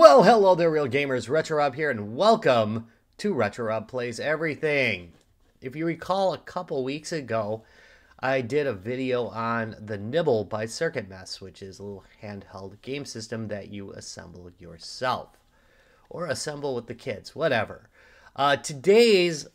Well, hello there, real gamers. RetroRob here, and welcome to RetroRob Plays Everything. If you recall, a couple weeks ago, I did a video on the Nibble by CircuitMess, which is a little handheld game system that you assemble yourself. Or assemble with the kids, whatever. Today's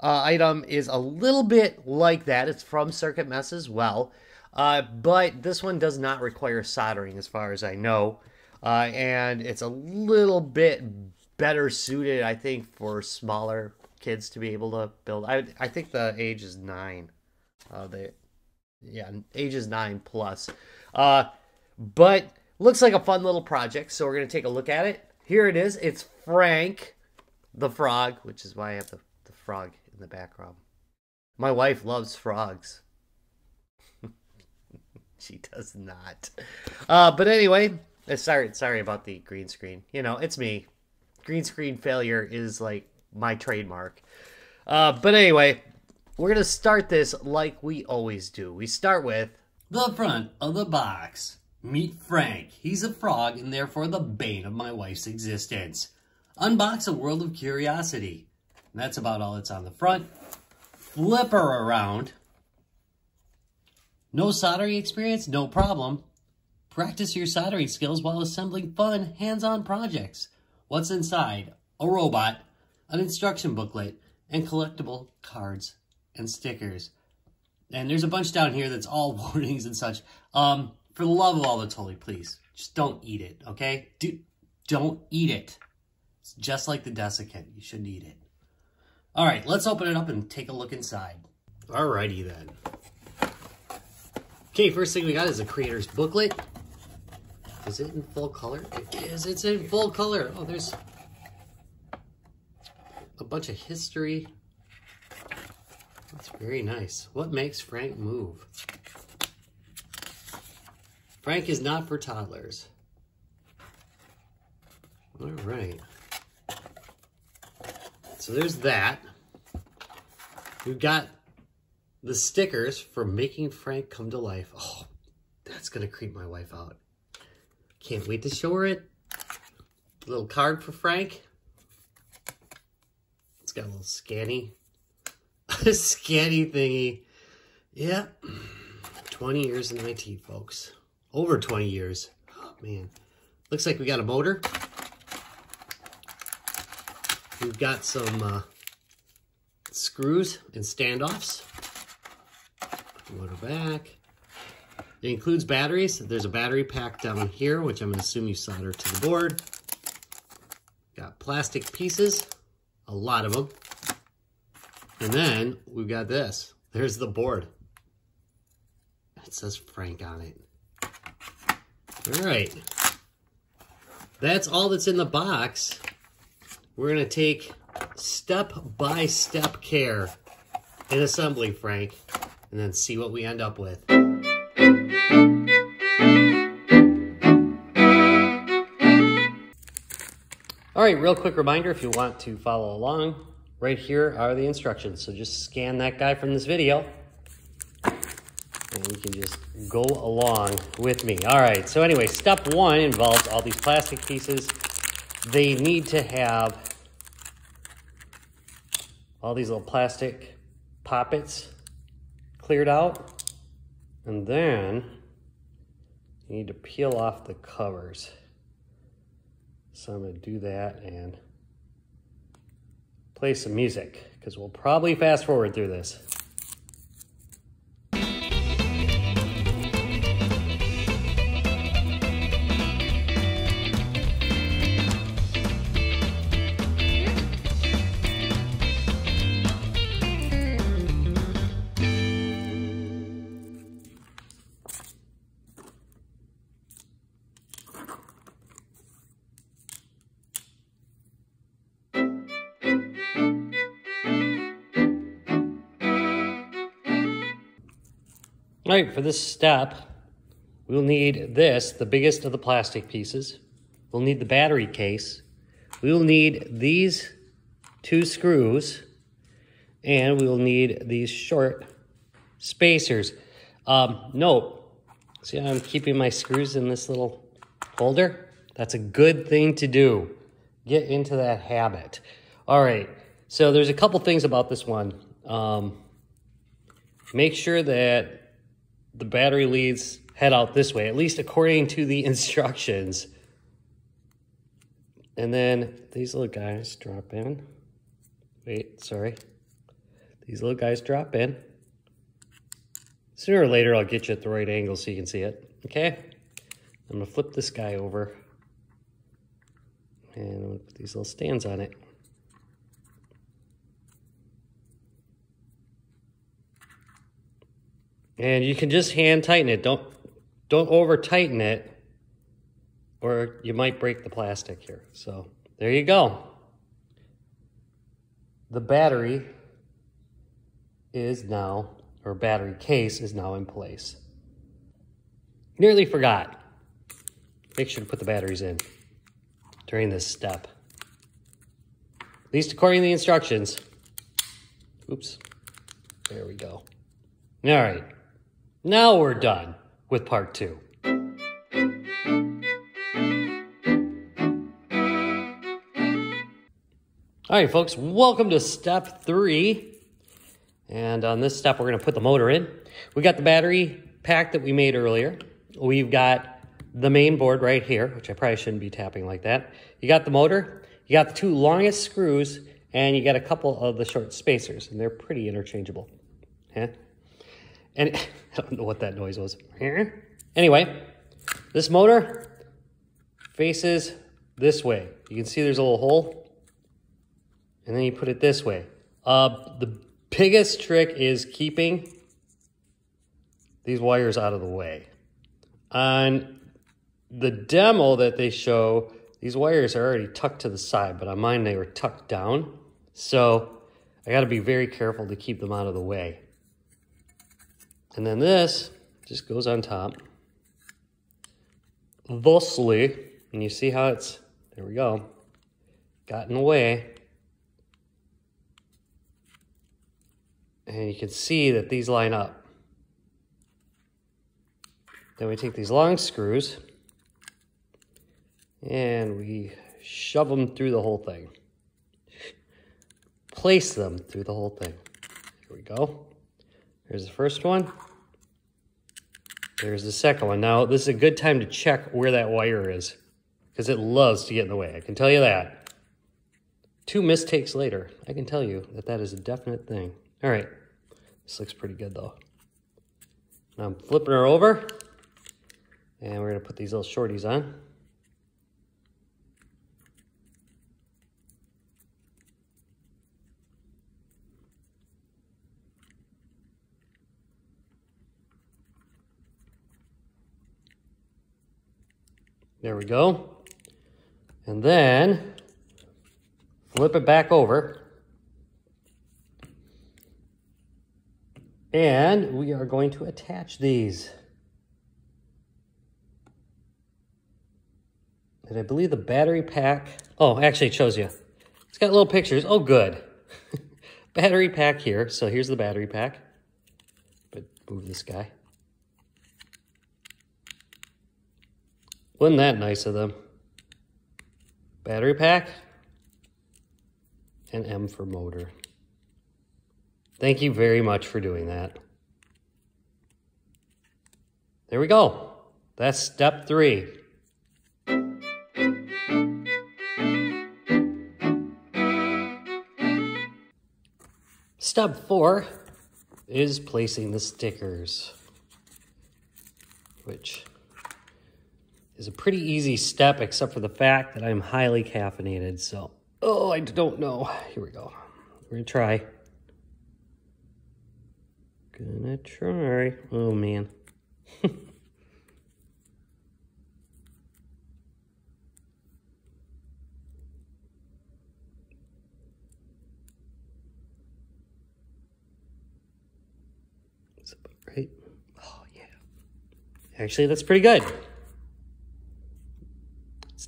item is a little bit like that. It's from CircuitMess as well. But this one does not require soldering as far as I know. And it's a little bit better suited, I think, for smaller kids to be able to build. I think the age is 9. Yeah, age is 9 plus. But looks like a fun little project, so we're going to take a look at it. Here it is. It's Frank the Frog, which is why I have the frog in the background. My wife loves frogs. She does not. But anyway... Sorry about the green screen. You know, it's me. Green screen failure is like my trademark. But anyway, we're going to start this like we always do. We start with the front of the box. Meet Frank. He's a frog and therefore the bane of my wife's existence. Unbox a world of curiosity. That's about all that's on the front. Flip her around. No soldering experience? No problem. Practice your soldering skills while assembling fun, hands-on projects. What's inside? A robot, an instruction booklet, and collectible cards and stickers. And there's a bunch down here that's all warnings and such. For the love of all that's holy, please, just don't eat it, okay? Don't eat it. It's just like the desiccant. You shouldn't eat it. All right, let's open it up and take a look inside. Alrighty then. Okay, first thing we got is a creator's booklet. Is it in full color? It is. It's in full color. Oh, there's a bunch of history. That's very nice. What makes Frank move? Frank is not for toddlers. All right. So there's that. We've got the stickers for making Frank come to life. Oh, that's going to creep my wife out. Can't wait to show her it. A little card for Frank. It's got a little scanny. Thingy. Yeah. 20 years in IT, folks. Over 20 years. Oh, man. Looks like we got a motor. We've got some screws and standoffs. Motor back. It includes batteries. There's a battery pack down here, which I'm going to assume you solder to the board. Got plastic pieces, a lot of them. And then we've got this. There's the board. It says Frank on it. All right. That's all that's in the box. We're going to take step-by-step care in assembling Frank and then see what we end up with. All right, real quick reminder, if you want to follow along, right here are the instructions. So just scan that guy from this video, and you can just go along with me. All right, so anyway, step one involves all these plastic pieces. They need to have all these little plastic poppets cleared out, and then you need to peel off the covers. So I'm going to do that and play some music, because we'll probably fast forward through this. All right, for this step, we'll need this, the biggest of the plastic pieces. We'll need the battery case. We'll need these two screws, and we'll need these short spacers. Note, see how I'm keeping my screws in this little holder? That's a good thing to do. Get into that habit. All right, so there's a couple things about this one. Make sure that the battery leads head out this way, at least according to the instructions. And then these little guys drop in. Wait, sorry. These little guys drop in. Sooner or later, I'll get you at the right angle so you can see it. Okay? I'm going to flip this guy over. And I'm going to put these little stands on it. And you can just hand tighten it. Don't over tighten it, or you might break the plastic here. So there you go. The battery is now, or battery case is now in place. Nearly forgot. Make sure to put the batteries in during this step, at least according to the instructions. Oops, there we go. All right, now we're done with part two. All right, folks, welcome to step three. And on this step, we're gonna put the motor in. We got the battery pack that we made earlier. We've got the main board right here, which I probably shouldn't be tapping like that. You got the motor, you got the two longest screws, and you got a couple of the short spacers, and they're pretty interchangeable. Yeah. And I don't know what that noise was. Anyway, this motor faces this way. You can see there's a little hole, and then you put it this way. The biggest trick is keeping these wires out of the way. On the demo that they show, these wires are already tucked to the side, but on mine they were tucked down. So I gotta be very careful to keep them out of the way. And then this just goes on top, thusly, and you see how it's, there we go, gotten away. And you can see that these line up. Then we take these long screws and we shove them through the whole thing. Place them through the whole thing. Here we go. There's the first one. There's the second one. Now, this is a good time to check where that wire is, because it loves to get in the way. I can tell you that. Two mistakes later, I can tell you that that is a definite thing. All right. This looks pretty good, though. Now I'm flipping her over, and we're going to put these little shorties on. There we go. And then flip it back over. And we are going to attach these. And I believe the battery pack, oh, actually it shows you. It's got little pictures, oh good. Battery pack here, so here's the battery pack. But move this guy. Wasn't that nice of them? Battery pack and M for motor. Thank you very much for doing that. There we go. That's step three. Step four is placing the stickers, which is a pretty easy step, except for the fact that I'm highly caffeinated. So, oh, I don't know. Here we go. We're gonna try. Oh, man. Is it about right? Oh, yeah. Actually, that's pretty good.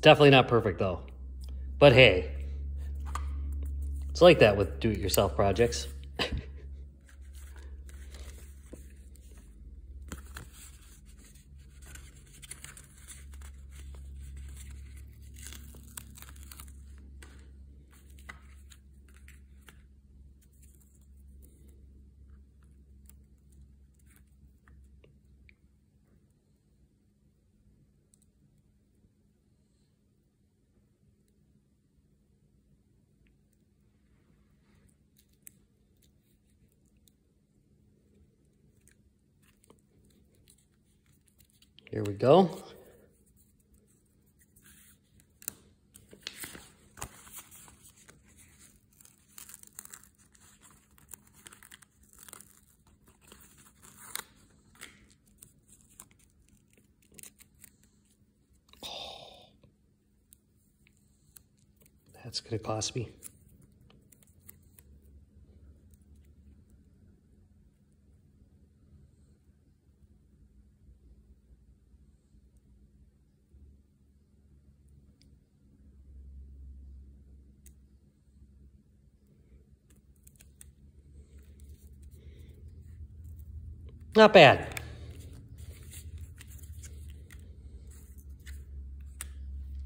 Definitely not perfect though, but hey, it's like that with do-it-yourself projects. Here we go. That's going to cost me. Not bad.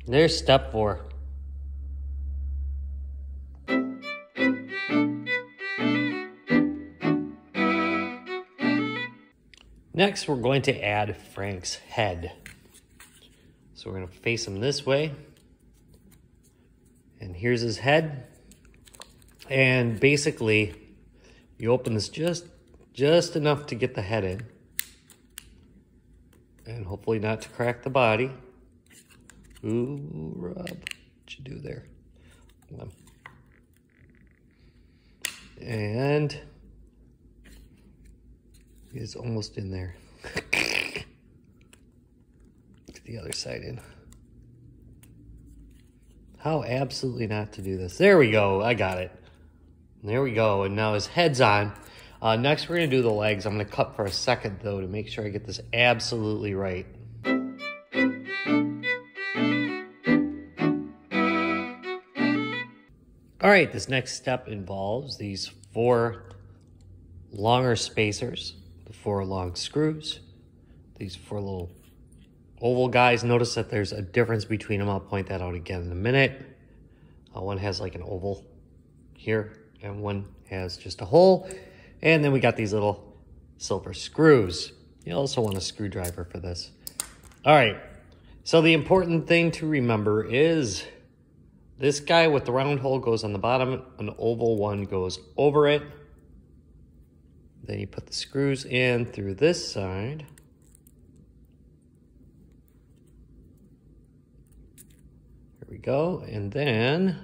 There's step 4. Next, we're going to add Frank's head. So we're going to face him this way. And here's his head. And basically, you open this just enough to get the head in. And hopefully not to crack the body. Ooh, Rob, what'd you do there? Hold on. And is almost in there. Get the other side in. How absolutely not to do this. There we go. I got it. There we go. And now his head's on. Next, we're going to do the legs. I'm going to cut for a second, though, to make sure I get this absolutely right. All right, this next step involves these 4 longer spacers. The 4 long screws, these 4 little oval guys. Notice that there's a difference between them. I'll point that out again in a minute. One has like an oval here, and one has just a hole. And then we got these little silver screws. You also want a screwdriver for this. All right, so the important thing to remember is this guy with the round hole goes on the bottom, an oval one goes over it. Then you put the screws in through this side. Here we go. And then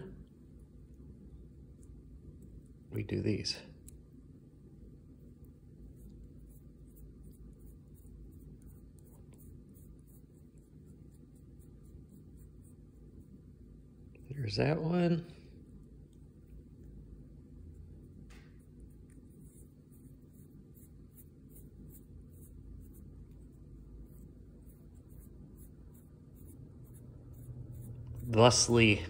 we do these. There's that one. Thusly,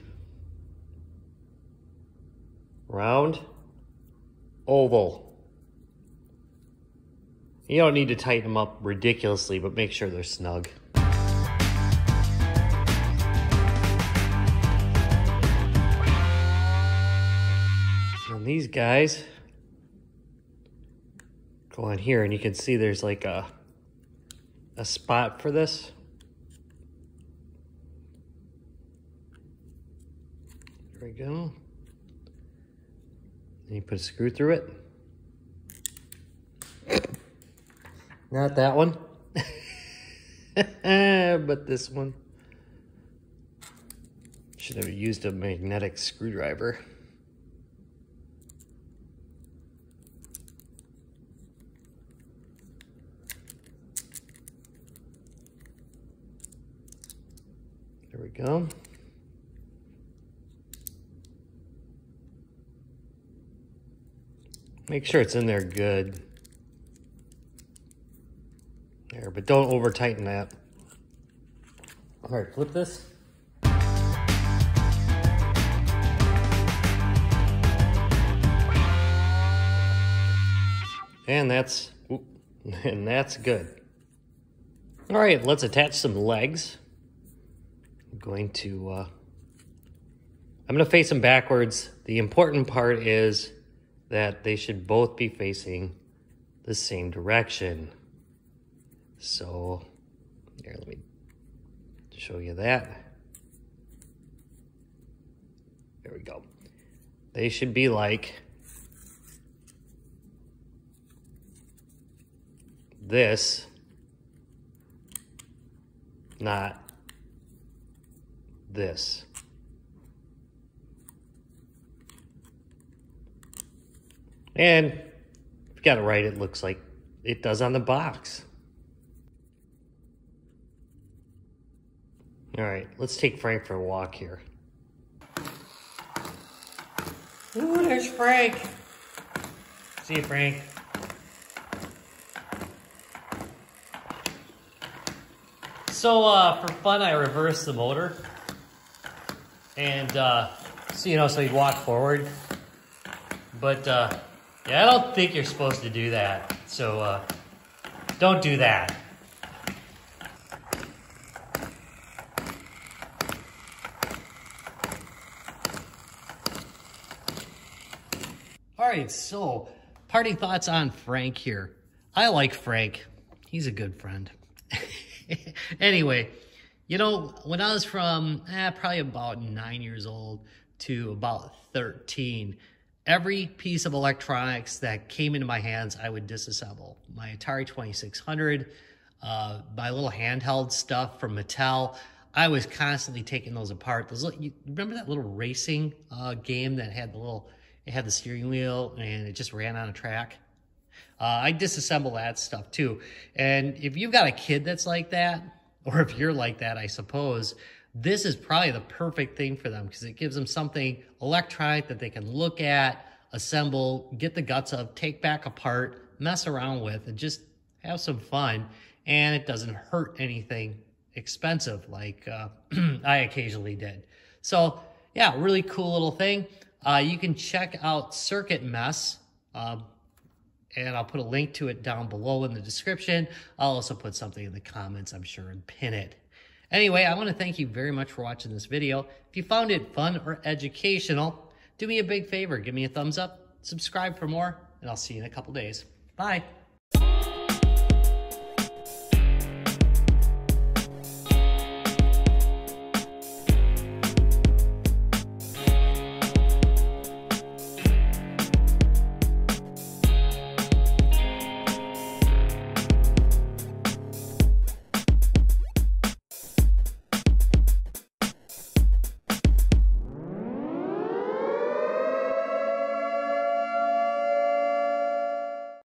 round, oval. You don't need to tighten them up ridiculously, but make sure they're snug. And these guys go on here, and you can see there's like a spot for this. There we go. And you put a screw through it. Not that one, but this one. Should have used a magnetic screwdriver. There we go. Make sure it's in there good. There, but don't over tighten that. All right, flip this. And that's good. All right, let's attach some legs. I'm gonna face them backwards. The important part is that they should both be facing the same direction. So, here, let me show you that. There we go. They should be like this not this. And if you got it right, it looks like it does on the box. All right, let's take Frank for a walk here. Ooh, there's Frank. See you, Frank. So for fun, I reversed the motor. And so, you know, so you walk forward. But yeah, I don't think you're supposed to do that. So don't do that. All right, so party thoughts on Frank here. I like Frank. He's a good friend. Anyway, you know, when I was from probably about 9 years old to about 13, every piece of electronics that came into my hands, I would disassemble. My Atari 2600, my little handheld stuff from Mattel. I was constantly taking those apart. Those little, you remember that little racing game that had the little, it had the steering wheel and it just ran on a track? I disassemble that stuff too. And if you've got a kid that's like that, or if you're like that, I suppose, this is probably the perfect thing for them because it gives them something electronic that they can look at, assemble, get the guts of, take back apart, mess around with, and just have some fun. And it doesn't hurt anything expensive like I occasionally did. So yeah, really cool little thing. You can check out CircuitMess, and I'll put a link to it down below in the description. I'll also put something in the comments, I'm sure, and pin it. Anyway, I want to thank you very much for watching this video. If you found it fun or educational, do me a big favor. Give me a thumbs up, subscribe for more, and I'll see you in a couple days. Bye.